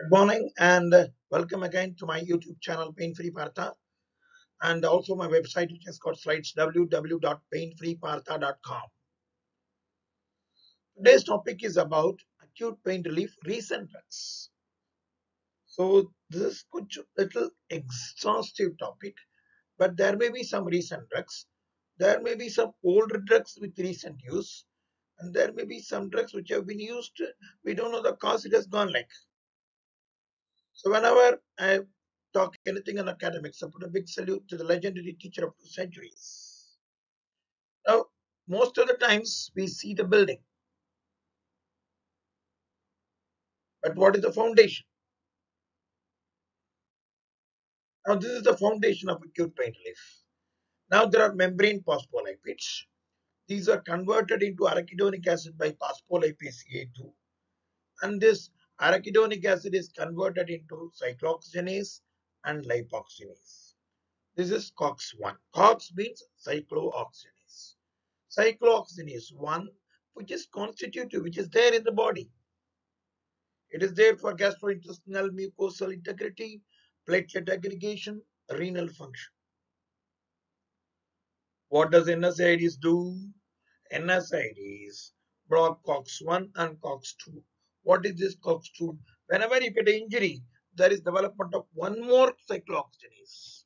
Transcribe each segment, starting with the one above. Good morning and welcome again to my YouTube channel Pain Free Partha, and also my website which has got slides, www.painfreepartha.com. Today's topic is about acute pain relief recent drugs. So this is a little exhaustive topic, but there may be some recent drugs, there may be some older drugs with recent use, and there may be some drugs which have been used, we don't know the cause, it has gone like. So whenever I talk anything on academics, I put a big salute to the legendary teacher of 2 centuries. Now, most of the times we see the building. But what is the foundation? Now, this is the foundation of acute pain relief. Now, there are membrane phospholipids. These are converted into arachidonic acid by phospholipase A2. And this arachidonic acid is converted into cyclooxygenase and lipoxygenase. This is COX-1. COX means cyclooxygenase. Cyclooxygenase 1, which is constitutive, which is there in the body. It is there for gastrointestinal mucosal integrity, platelet aggregation, renal function. What does NSAIDs do? NSAIDs block COX-1 and COX-2. What is this COX-2? Whenever you get an injury, there is development of one more cyclooxygenase.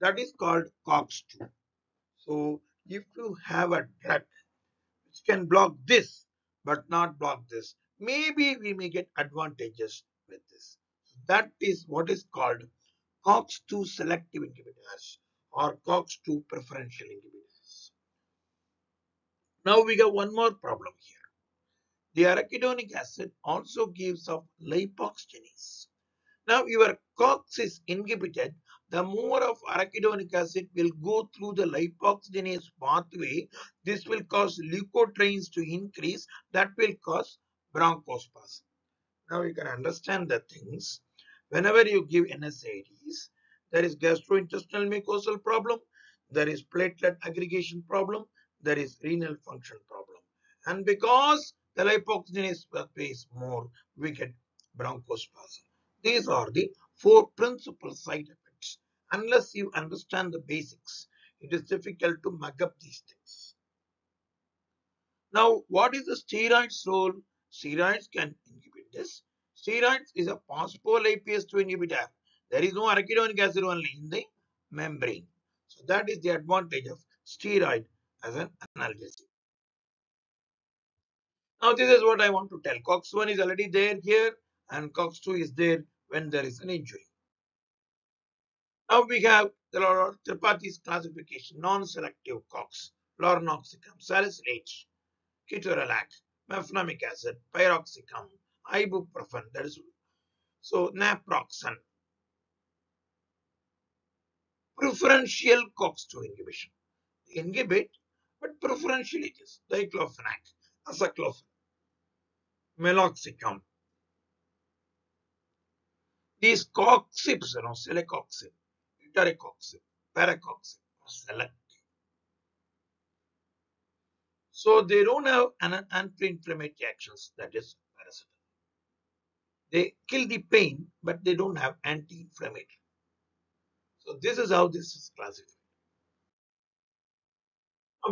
That is called COX-2. So, if you have a drug which can block this, but not block this, maybe we may get advantages with this. That is what is called COX-2 selective inhibitors or COX-2 preferential inhibitors. Now, we got one more problem here. The arachidonic acid also gives off lipoxygenase. Now, your COX is inhibited, the more of arachidonic acid will go through the lipoxygenase pathway. This will cause leukotrienes to increase, that will cause bronchospasm. Now, you can understand the things. Whenever you give NSAIDs, there is gastrointestinal mucosal problem, there is platelet aggregation problem, there is renal function problem. And because the lipoxygenase pathway is more, we get bronchospasm. These are the 4 principal side effects. Unless you understand the basics, it is difficult to mug up these things. Now, what is the steroid's role? Steroids can inhibit this. Steroids is a phospholipase-2 inhibitor. There is no arachidonic acid only in the membrane. So that is the advantage of steroid as an analgesic. Now, this is what I want to tell. COX-1 is already there here and COX-2 is there when there is an injury. Now, we have the Tripathi's classification, non-selective COX, Lornoxicam, salicylate, heterolac, mefenamic acid, parecoxib, ibuprofen, that is so naproxen. Preferential COX-2 inhibition. They inhibit, but preferentially it is cyclofenac, aceclofenac, Meloxicam. These coxibs, Celecoxib, Etoricoxib, parecoxib are selective. So they don't have an anti-inflammatory actions, that is paracetamol. They kill the pain, but they don't have anti-inflammatory. So this is how this is classified.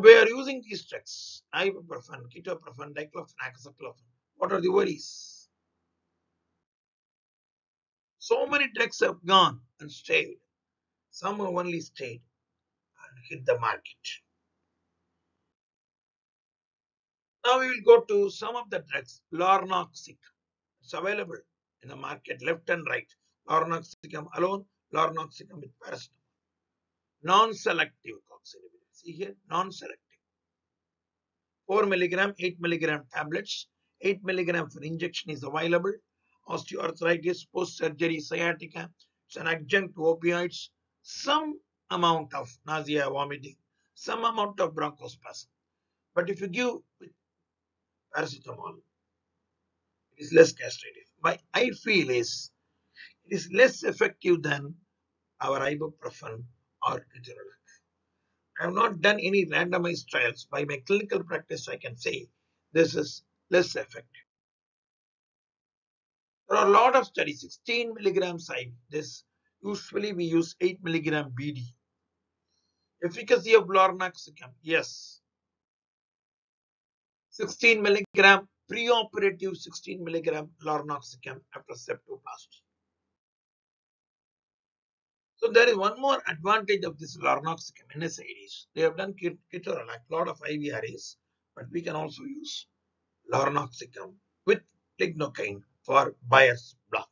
We are using these drugs, ibuprofen, ketoprofen, diclofenac, aceclofenac. What are the worries? So many drugs have gone and stayed. Some have only stayed and hit the market. Now we will go to some of the drugs. Lornoxicam. It's available in the market left and right. Lornoxicam alone, Lornoxicam with paracetamol. Non-selective COX inhibitor. See here, non-selective. 4 milligram, 8 milligram tablets. 8 milligram for injection is available. Osteoarthritis, post-surgery, sciatica. It's an adjunct to opioids. Some amount of nausea, vomiting. Some amount of bronchospasm. But if you give paracetamol, it is less castrative. But I feel it is less effective than our ibuprofen or ketorolac. I have not done any randomized trials. By my clinical practice, I can say this is less effective. There are a lot of studies. 16 milligrams IV. This usually we use 8 milligram BD. Efficacy of Lornoxicam. Yes. 16 milligram preoperative 16 milligram Lornoxicam after septoplasty. So there is one more advantage of this Lornoxicam NSAIDs. They have done ketorolac, a lot of IVRAs, but we can also use Lornoxicam with lignocaine for buyer's block.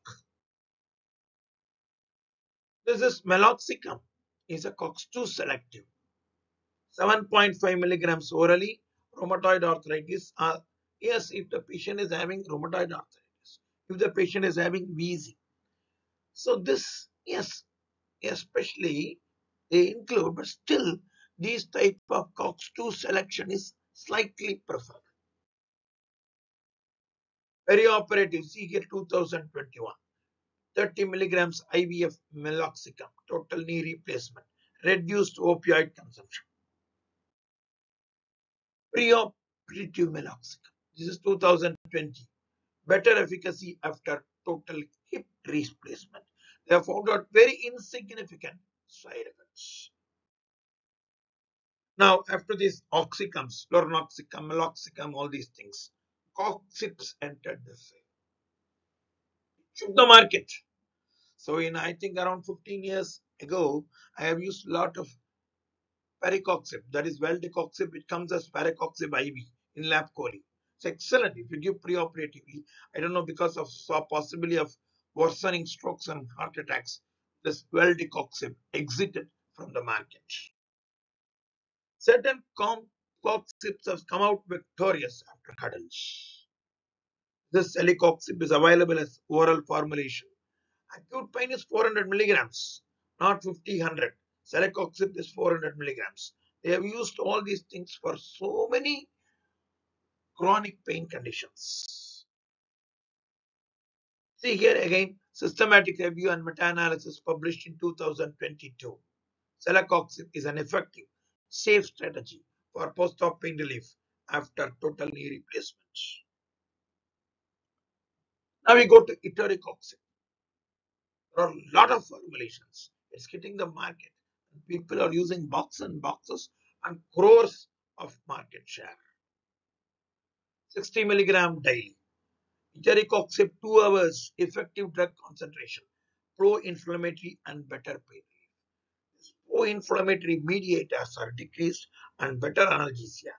This is Meloxicam. Is a COX-2 selective. 7.5 milligrams orally. Rheumatoid arthritis. Yes, if the patient is having rheumatoid arthritis. If the patient is having wheezing. So this, yes, especially they include, but still these type of COX-2 selection is slightly preferred. Perioperative, see here 2021. 30 milligrams IV of Meloxicam, total knee replacement, reduced opioid consumption. Preoperative Meloxicam, this is 2020. Better efficacy after total hip replacement. They have found out very insignificant side effects. Now, after this, Oxicams, Lornoxicam, Meloxicam, all these things, Coxibs entered the field. Shook the market. So in, I think around 15 years ago, I have used a lot of parecoxib, that is valdecoxib. It comes as parecoxib IV in Lab Coli. It's excellent if you give preoperatively. I don't know, because of possibility of worsening strokes and heart attacks, this valdecoxib exited from the market. Certain coxibs have come out victorious after hurdles. This Celecoxib is available as oral formulation. Acute pain is 400 milligrams, not 50, 100. Celecoxib is 400 milligrams. They have used all these things for so many chronic pain conditions. See here again, systematic review and meta-analysis published in 2022. Celecoxib is an effective, safe strategy for post-op pain relief after total knee replacement. Now we go to Etoricoxib. There are a lot of formulations. It's hitting the market. People are using boxes and boxes and crores of market share. 60 milligram daily. Etoricoxib, 2 hours, effective drug concentration, pro-inflammatory and better pain relief. Pro-inflammatory mediators are decreased and better analgesia.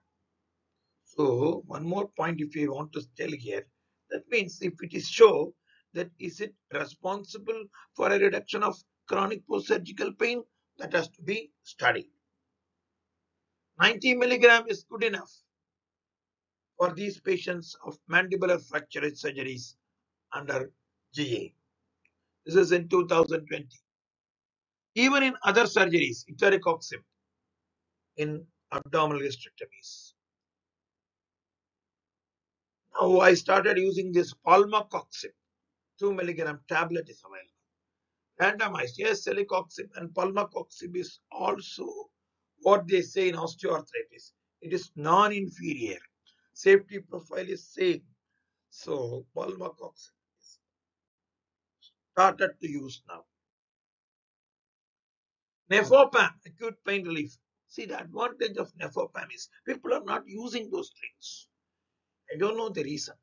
So one more point if you want to tell here. That means if it is shown, that is it responsible for a reduction of chronic post-surgical pain, that has to be studied. 90 milligram is good enough for these patients of mandibular fracture surgeries under GA. This is in 2020. Even in other surgeries, Etoricoxib in abdominal hysterectomies. Now I started using this palmacoxib. 2 milligram tablet is available. Randomized. Yes, Celecoxib and palmacoxib is also what they say in osteoarthritis. It is non-inferior. Safety profile is same. So palmacoxib is started to use now. Nefopam, acute pain relief. See, the advantage of Nefopam is people are not using those things. I don't know the reason.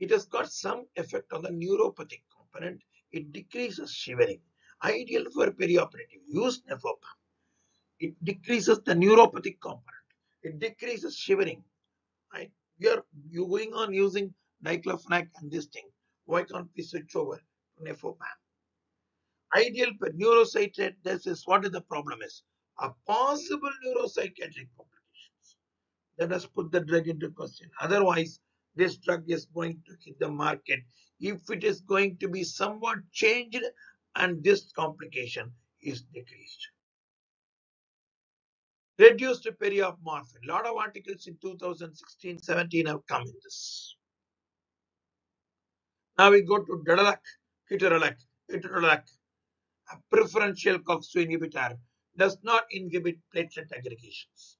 It has got some effect on the neuropathic component. It decreases shivering. Ideal for perioperative. Use Nefopam. It decreases the neuropathic component. It decreases shivering. Right? You're going on using cyclooxygenase and this thing. Why can't we switch over to Nefopam? Ideal for neuropsychiatric. This is what is the problem is. A possible neuropsychiatric problem. Let us put the drug into question. Otherwise, this drug is going to hit the market. If it is going to be somewhat changed and this complication is decreased. Reduced periop morphine. A lot of articles in 2016-17 have come in this. Now we go to Dodolac, Ketorolac, a preferential COX-2 inhibitor, does not inhibit platelet aggregations.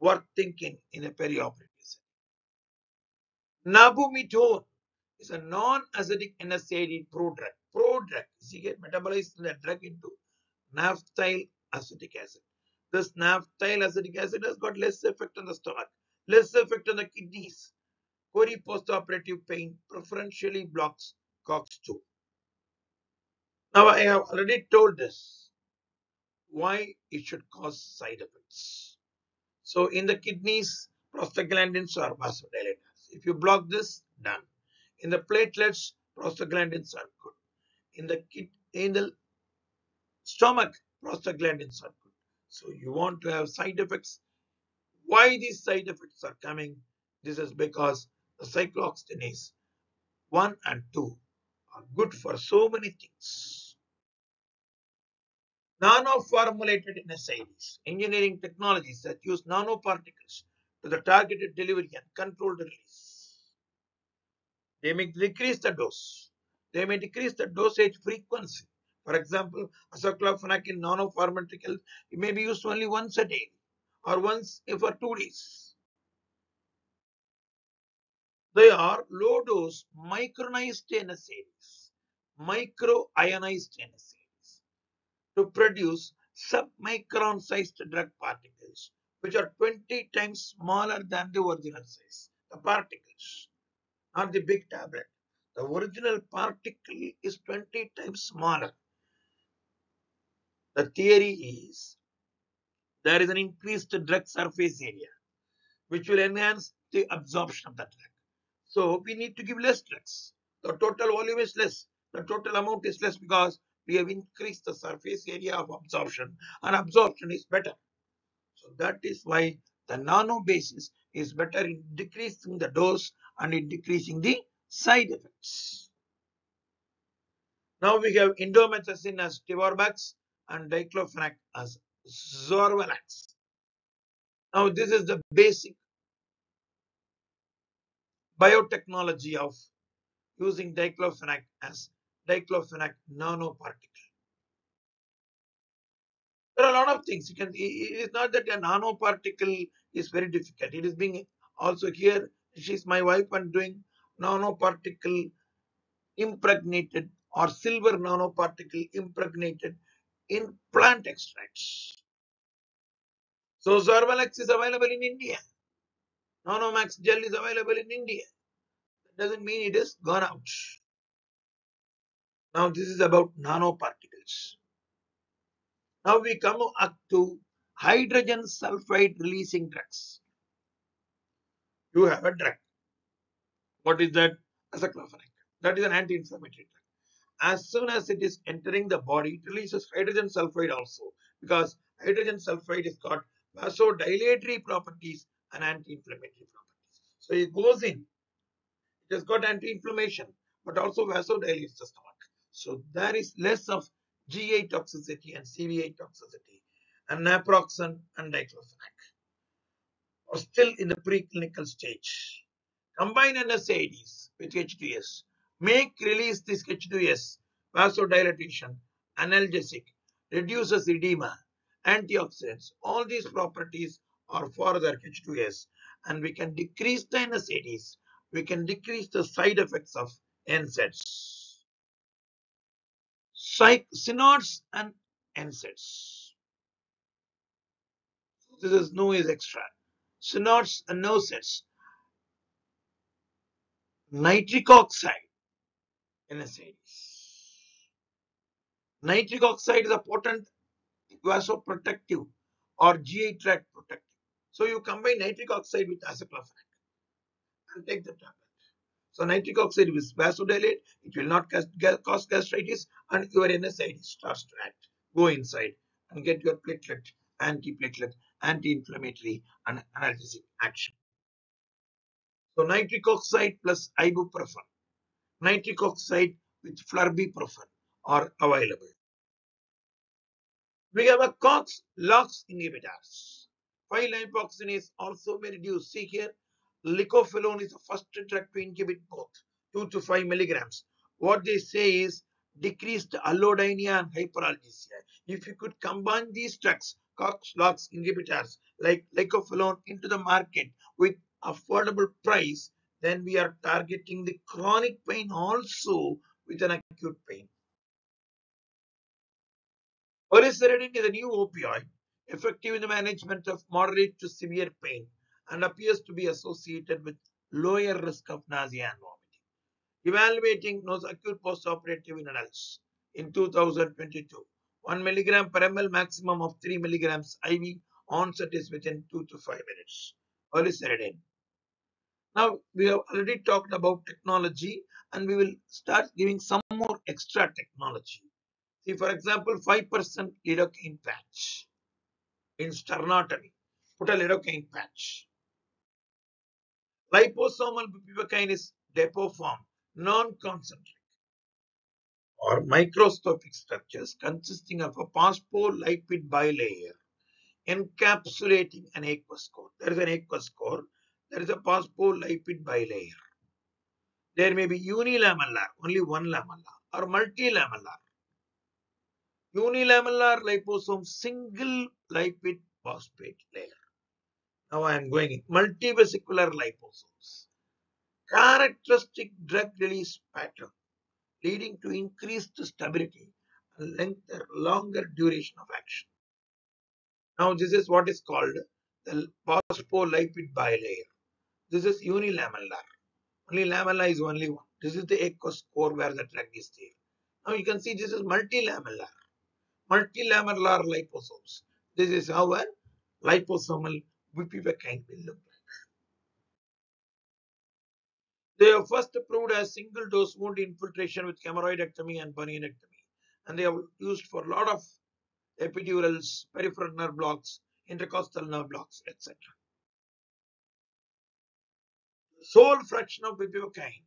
Worth thinking in a perioperative setting. Nabumetone is a non-acidic NSAID prodrug. Prodrug is metabolized the drug into naphthyl acetic acid. This naphthyl acetic acid has got less effect on the stomach, less effect on the kidneys. Core postoperative pain preferentially blocks COX-2. Now I have already told this, why it should cause side effects. So in the kidneys, prostaglandins are vasodilators. If you block this, done. In the platelets, prostaglandins are good. In the stomach, prostaglandins are good. So you want to have side effects. Why these side effects are coming? This is because the cyclooxygenase 1 and 2 are good for so many things. Nano-formulated NSAIDs, engineering technologies that use nanoparticles to the targeted delivery and controlled release. They may decrease the dose. They may decrease the dosage frequency. For example, aceclofenac in nanoformatical, it may be used only once a day or once for 2 days. They are low-dose micronized NSAIDs, micro-ionized NSAIDs, to produce sub-micron-sized drug particles, which are 20 times smaller than the original size. The particles, not the big tablet. The original particle is 20 times smaller. The theory is there is an increased drug surface area which will enhance the absorption of the drug. So we need to give less drugs. The total volume is less. The total amount is less because we have increased the surface area of absorption, and absorption is better. So that is why the nano basis is better in decreasing the dose and in decreasing the side effects. Now we have indomethacin as Tivorbax and diclofenac as Zorvalax. Now this is the basic biotechnology of using diclofenac as diclofenac nanoparticle. There are a lot of things. It is not that a nanoparticle is very difficult. It is being also here. She's my wife and doing nanoparticle impregnated or silver nanoparticle impregnated in plant extracts. So Zorvalax is available in India. Nanomax gel is available in India. That doesn't mean it is gone out. Now this is about nanoparticles. Now we come up to hydrogen sulfide releasing drugs. You have a drug. What is that? Aceclofenac. That is an anti-inflammatory drug. As soon as it is entering the body, it releases hydrogen sulfide also, because hydrogen sulfide has got vasodilatory properties and anti-inflammatory properties. So it goes in. It has got anti-inflammation, but also vasodilates the stomach. So there is less of GI toxicity and CVI toxicity, and naproxen and diclofenac are still in the preclinical stage. Combine NSAIDs with H2S, make release this H2S, vasodilation, analgesic, reduces edema, antioxidants. All these properties are for their H2S, and we can decrease the NSAIDs, we can decrease the side effects of NSAIDs. Synods and NSAIDs. This is no is extra. Synods and NSAIDs. Nitric oxide NSAIDs. Nitric oxide is a potent vasoprotective or GI tract protective. So you combine nitric oxide with aceclofenac and take the tablet. So nitric oxide is vasodilate, it will not cause gastritis, and your NSAID starts to act. Go inside and get your platelet, antiplatelet, anti-inflammatory, and analgesic action. So nitric oxide plus ibuprofen, nitric oxide with flurbiprofen are available. We have a COX-LOX inhibitors. 5-lipoxygenase also may reduce. See here. Licoferone is the first drug to inhibit both, 2 to 5 milligrams. What they say is decreased allodynia and hyperalgesia. If you could combine these drugs, COX-LOX inhibitors like licoferone into the market with affordable price, then we are targeting the chronic pain also with an acute pain. Oliceridine is a new opioid, effective in the management of moderate to severe pain and appears to be associated with lower risk of nausea and vomiting. Evaluating acute postoperative in adults in 2022. 1 mg per ml, maximum of 3 mg IV. Onset is within 2 to 5 minutes. Oliceridine. Now, we have already talked about technology and we will start giving some more extra technology. See, for example, 5% lidocaine patch in sternotomy. Put a lidocaine patch. Liposomal bupivacaine is depoform, non-concentric or microscopic structures consisting of a phospholipid bilayer encapsulating an aqueous core. There is an aqueous core. There is a phospholipid bilayer. There may be unilamellar, only one lamellar, or multilamellar. Unilamellar liposome, single lipid phosphate layer. Now I am going in multivesicular liposomes. Characteristic drug release pattern leading to increased stability and longer duration of action. Now this is what is called the phospholipid bilayer. This is unilamellar. Only lamella is only one. This is the aqueous core where the drug is there. Now you can see this is multilamellar. Multilamellar liposomes. This is how a liposomal bupivacaine will look like. They are first approved as single dose wound infiltration with hemorrhoidectomy and bunionectomy, and they are used for a lot of epidurals, peripheral nerve blocks, intercostal nerve blocks, etc. Sole fraction of bupivacaine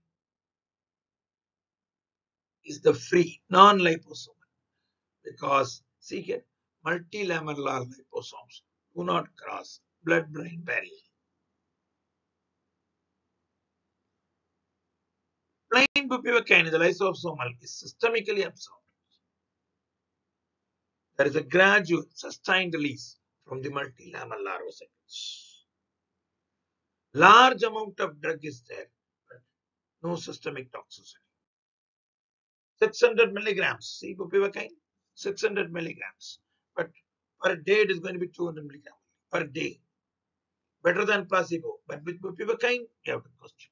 is the free, non-liposomal, because see here, multilamellar liposomes do not cross blood-brain barrier. Plain bupivacaine, the liposomal, is systemically absorbed. There is a gradual, sustained release from the multilamellar vesicles. Large amount of drug is there, but no systemic toxicity. 600 milligrams, see bupivacaine, 600 milligrams, but per day it is going to be 200 milligrams per day. Better than placebo, but with bupivacaine, you have to question.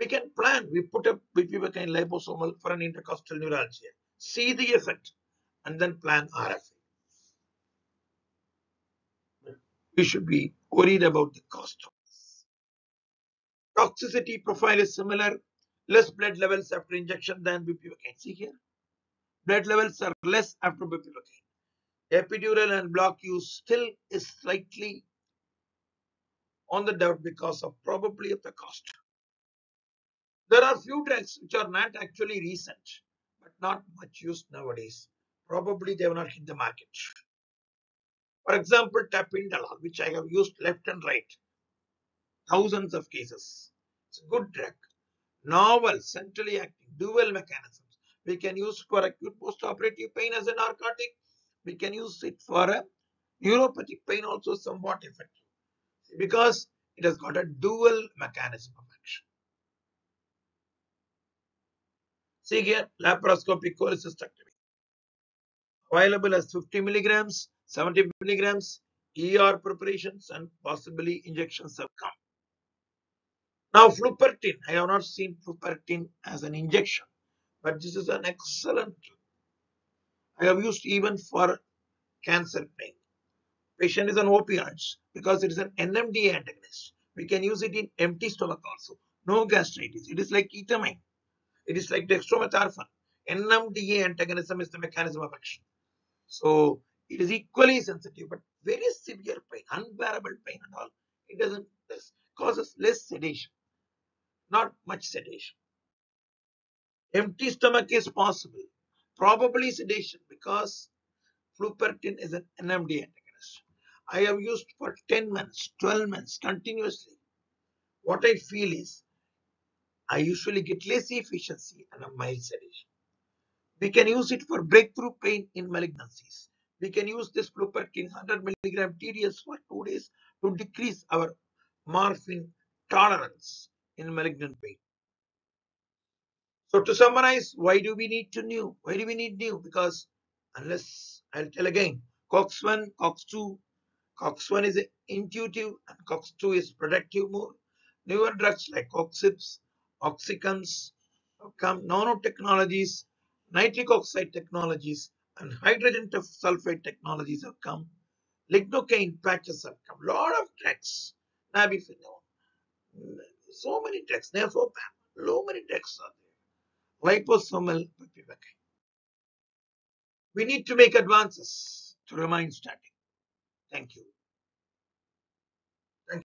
We can plan, we put up bupivacaine liposomal for an intercostal neuralgia, see the effect, and then plan RFA. We should be worried about the cost of this. Toxicity profile is similar, less blood levels after injection than bupivacaine. See here, blood levels are less after bupivacaine. Epidural and block use still is slightly on the doubt because of probably of the cost. There are few drugs which are not actually recent, but not much used nowadays. Probably they have not hit the market. For example, tapentadol, which I have used left and right, thousands of cases. It's a good drug, novel, centrally acting, dual mechanisms. We can use for acute post-operative pain as a narcotic. We can use it for a neuropathic pain also somewhat effective, because it has got a dual mechanism of action. See here, laparoscopic cholecystectomy. Available as 50 milligrams, 70 milligrams, ER preparations and possibly injections have come. Now flupirtine, I have not seen flupirtine as an injection, but this is an excellent drug. I have used even for cancer pain. Patient is on opioids because it is an NMDA antagonist. We can use it in empty stomach also. No gastritis. It is like ketamine. It is like dextromethorphan. NMDA antagonism is the mechanism of action. So it is equally sensitive, but very severe pain, unbearable pain and all. It doesn't causes less sedation, not much sedation. Empty stomach is possible. Probably sedation because flupirtine is an NMDA antagonist. I have used for 10 months, 12 months continuously. What I feel is I usually get less efficiency and a mild sedation. We can use it for breakthrough pain in malignancies. We can use this flupirtine 100 milligram TDS for 2 days to decrease our morphine tolerance in malignant pain. So to summarize, why do we need new? Because unless, I'll tell again, COX-1, COX-2, COX-1 is intuitive and COX-2 is protective more. Newer drugs like coxibs, oxicums, nanotechnologies, nitric oxide technologies and hydrogen sulfate technologies have come. Lidocaine patches have come. Lot of drugs. Nabifenone. So many drugs. Nefopam. So many drugs are there. Liposomal, bupivacaine. We need to make advances to remain static. Thank you.